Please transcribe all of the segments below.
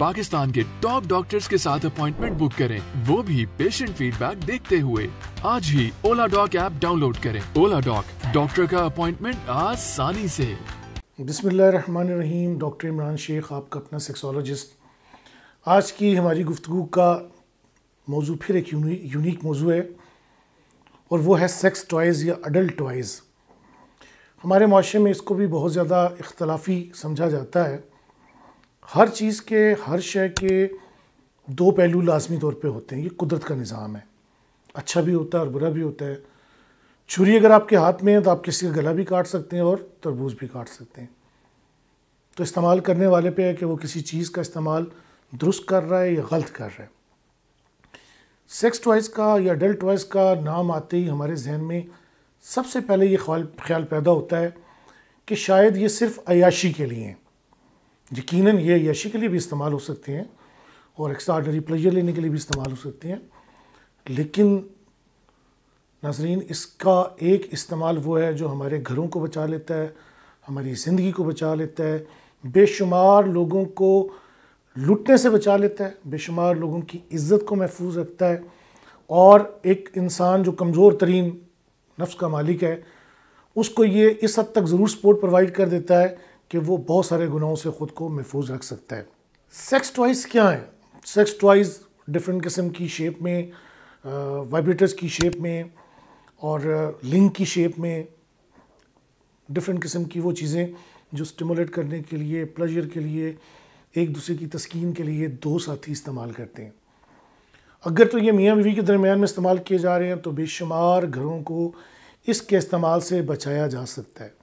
पाकिस्तान के top doctors के साथ अपॉइंटमेंट बुक करें, वो भी पेशेंट फीडबैक देखते हुए। आज ही ओलाडॉक ऐप डाउनलोड करें। ओलाडॉक, डॉक्टर का अपॉइंटमेंट आसानी से। बिस्मिल्लाहिर्रहमानिर्रहीम, डॉक्टर इमरान शेख आपका अपना सेक्सोलॉजिस्ट। आज की हमारी गुफ्तगू का मौजू फिर एक यूनिक मौजू है और वो है सेक्स टॉयज़ या अडल्ट टॉयज़। हमारे माशरे में इसको भी बहुत ज़्यादा इख्तलाफी समझा जाता है। हर चीज़ के, हर शय के दो पहलू लाजमी तौर पे होते हैं। ये कुदरत का निज़ाम है, अच्छा भी होता है और बुरा भी होता है। छुरी अगर आपके हाथ में है तो आप किसी का गला भी काट सकते हैं और तरबूज भी काट सकते हैं। तो इस्तेमाल करने वाले पे है कि वो किसी चीज़ का इस्तेमाल दुरुस्त कर रहा है या गलत कर रहा है। सेक्स टॉयज़ का या अडल्ट टॉयज़ का नाम आते ही हमारे जहन में सबसे पहले ये ख्याल पैदा होता है कि शायद ये सिर्फ अयाशी के लिए हैं। यकीनन ये अयाशी के लिए भी इस्तेमाल हो सकते हैं और एक्स्ट्रा ऑर्डिनरी प्लेजर लेने के लिए भी इस्तेमाल हो सकते हैं, लेकिन नाज़रीन इसका एक इस्तेमाल वो है जो हमारे घरों को बचा लेता है, हमारी ज़िंदगी को बचा लेता है, बेशुमार लोगों को लूटने से बचा लेता है, बेशुमार लोगों की इज़्ज़त को महफूज रखता है और एक इंसान जो कमज़ोर तरीन नफ्स का मालिक है उसको ये इस हद तक ज़रूर सपोर्ट प्रोवाइड कर देता है कि वो बहुत सारे गुनाहों से ख़ुद को महफूज रख सकता है। सेक्स टॉयज़ क्या है? सेक्स टॉयज़ डिफरेंट किस्म की शेप में, वाइब्रेटर्स की शेप में और लिंग की शेप में, डिफरेंट किस्म की वो चीज़ें जो स्टिमुलेट करने के लिए, प्लेजर के लिए, एक दूसरे की तस्कीन के लिए दो साथी इस्तेमाल करते हैं। अगर तो ये मियाँ बीवी के दरमियान में इस्तेमाल किए जा रहे हैं तो बेशुमार घरों को इसके इस्तेमाल से बचाया जा सकता है।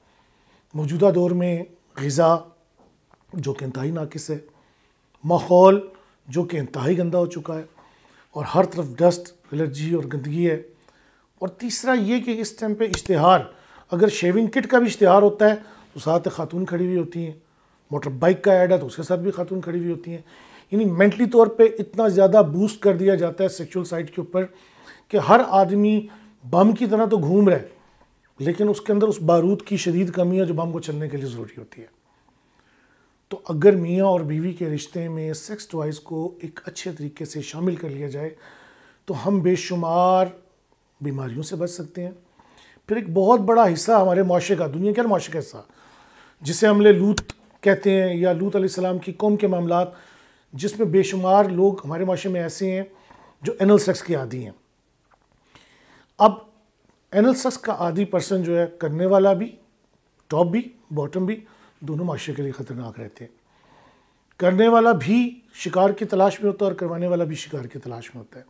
मौजूदा दौर में ग़िज़ा जो कि इंतहाई नाकिस है, माहौल जो कि इंतहाई गंदा हो चुका है और हर तरफ डस्ट, एलर्जी और गंदगी है। और तीसरा ये कि इस टाइम पे इश्तिहार, अगर शेविंग किट का भी इश्तिहार होता है तो साथ खातून खड़ी हुई होती हैं, मोटर बाइक का ऐड है तो उसके साथ भी खातून खड़ी हुई होती हैं। यानी मेंटली तौर पे इतना ज़्यादा बूस्ट कर दिया जाता है सेक्सुअल साइड के ऊपर कि हर आदमी बम की तरह तो घूम रहा है लेकिन उसके अंदर उस बारूद की शदीद कमी है जो बम को चलने के लिए ज़रूरी होती है। तो अगर मियाँ और बीवी के रिश्ते में सेक्स टॉयज़ को एक अच्छे तरीके से शामिल कर लिया जाए तो हम बेशुमार बीमारियों से बच सकते हैं। फिर एक बहुत बड़ा हिस्सा हमारे माशरे का, दुनिया के माशरे का हिस्सा जिसे हम लूत कहते हैं या लूत अलैहिस्सलाम की कौम के मामलात, जिसमें बेशुमार लोग हमारे माशरे में ऐसे हैं जो एनल सेक्स के आदी हैं। अब एनल सेक्स का आदी पर्सन जो है, करने वाला भी, टॉप भी, बॉटम भी, दोनों माशरे के लिए ख़तरनाक रहते हैं। करने वाला भी शिकार की तलाश में होता है और करवाने वाला भी शिकार की तलाश में होता है।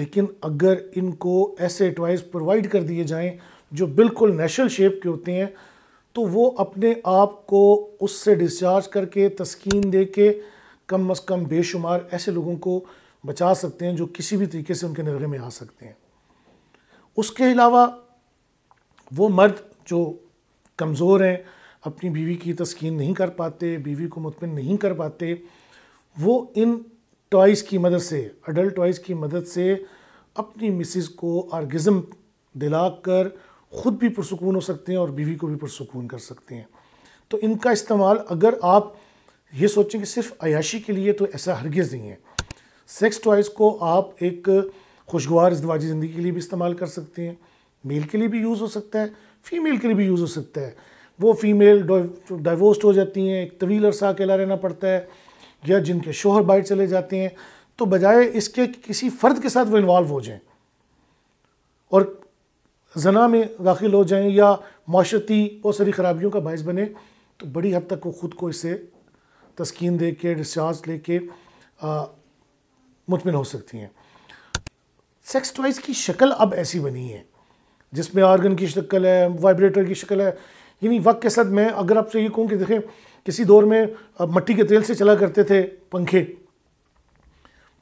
लेकिन अगर इनको ऐसे टॉयज़ प्रोवाइड कर दिए जाएं जो बिल्कुल नेचुरल शेप के होते हैं तो वो अपने आप को उससे डिस्चार्ज करके तस्कीन दे के कम अज़ कम बेशुमार ऐसे लोगों को बचा सकते हैं जो किसी भी तरीके से उनके नज़र में आ सकते हैं। उसके अलावा वो मर्द जो कमज़ोर हैं, अपनी बीवी की तस्कीन नहीं कर पाते, बीवी को मुतमिन नहीं कर पाते, वो इन टॉयज़ की मदद से, अडल्ट टॉयज़ की मदद से अपनी मिसेस को आर्गिज़म दिलाकर ख़ुद भी पुरसुकून हो सकते हैं और बीवी को भी पुरसुकून कर सकते हैं। तो इनका इस्तेमाल, अगर आप ये सोचें कि सिर्फ अयाशी के लिए, तो ऐसा हरगिज़ नहीं है। सेक्स टॉयज़ को आप एक खुशगवार इज़्दवाजी ज़िंदगी के लिए भी इस्तेमाल कर सकते हैं। मेल के लिए भी यूज़ हो सकता है, फ़ीमेल के लिए भी यूज़ हो सकता है। वो फ़ीमेल डाइवोर्स्ड हो जाती हैं, एक तवील अरसा अकेला रहना पड़ता है, या जिनके शोहर बाहर चले जाते हैं, तो बजाय इसके किसी फ़र्द के साथ वो इन्वॉल्व हो जाएँ और जना में दाखिल हो जाएँ या माशरती बहुत सारी खराबियों का बायस बने, तो बड़ी हद तक वो ख़ुद को इससे तस्कीन दे के, डिस्चार्ज ले के मुतमिन हो सकती हैं। सेक्स टॉयज़ की शक्ल अब ऐसी बनी है जिसमें आर्गन की शक्ल है, वाइब्रेटर की शक्ल है। यानी वक्त के साथ, मैं अगर आपसे ये कहूँ कि देखें, किसी दौर में मट्टी के तेल से चला करते थे पंखे,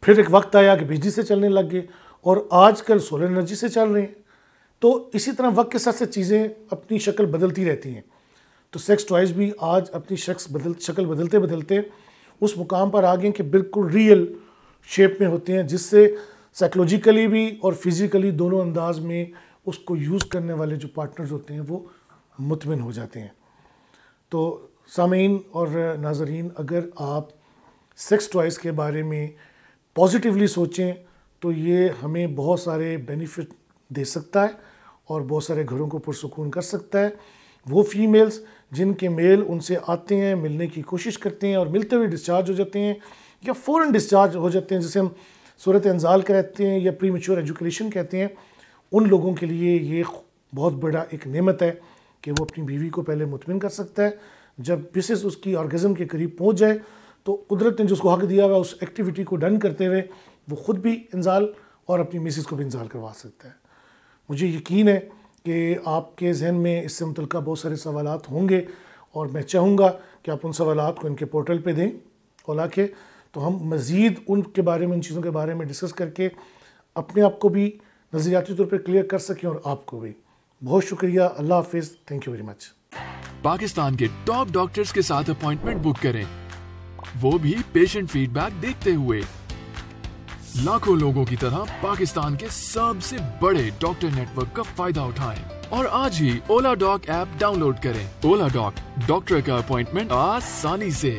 फिर एक वक्त आया कि बिजली से चलने लग गए और आजकल सोलर एनर्जी से चल रहे हैं। तो इसी तरह वक्त के साथ से चीज़ें अपनी शक्ल बदलती रहती हैं। तो सेक्स टॉयज़ भी आज अपनी शक्ल बदलते बदलते उस मुकाम पर आ गए कि बिल्कुल रियल शेप में होते हैं, जिससे साइकोलॉजिकली भी और फिज़िकली दोनों अंदाज में उसको यूज़ करने वाले जो पार्टनर्स होते हैं वो मुतमिन हो जाते हैं। तो सामीन और नाजरीन, अगर आप सेक्स टॉयज़ के बारे में पॉजिटिवली सोचें तो ये हमें बहुत सारे बेनिफिट दे सकता है और बहुत सारे घरों को पुरसुकून कर सकता है। वो फीमेल्स जिनके मेल उनसे आते हैं, मिलने की कोशिश करते हैं और मिलते हुए डिस्चार्ज हो जाते हैं या फ़ौरन डिस्चार्ज हो जाते हैं, जिसे हम सूरत इंजाल कहते हैं या प्रीमेच्योर एजुकेशन कहते हैं, उन लोगों के लिए ये बहुत बड़ा एक नेमत है कि वो अपनी बीवी को पहले मुतमिन कर सकता है। जब पिसेस उसकी ऑर्गेज़म के करीब पहुँच जाए तो कुदरत ने जो उसको हक़ दिया हुआ उस एक्टिविटी को डन करते हुए वो ख़ुद भी इंजाल और अपनी मिसेस को भी इंजाल करवा सकता है। मुझे यकीन है कि आपके जहन में इससे मुतल्लिक़ बहुत सारे सवालात होंगे और मैं चाहूँगा कि आप उन सवालात को इनके पोर्टल पे दें ओला के, तो हम मज़ीद उनके बारे में, उन चीज़ों के बारे में डिस्कस करके अपने आप को भी नज़रियाती तौर पर क्लियर कर सकें और आपको भी। बहुत शुक्रिया, अल्लाह हाफिज़, thank you very much. Pakistan के टॉप डॉक्टर्स के साथ अपॉइंटमेंट बुक करें, वो भी पेशेंट फीडबैक देखते हुए। लाखों लोगों की तरह पाकिस्तान के सबसे बड़े डॉक्टर नेटवर्क का फायदा उठाएं और आज ही ओला डॉक ऐप डाउनलोड करें। ओला डॉक, डॉक्टर का अपॉइंटमेंट आसानी से।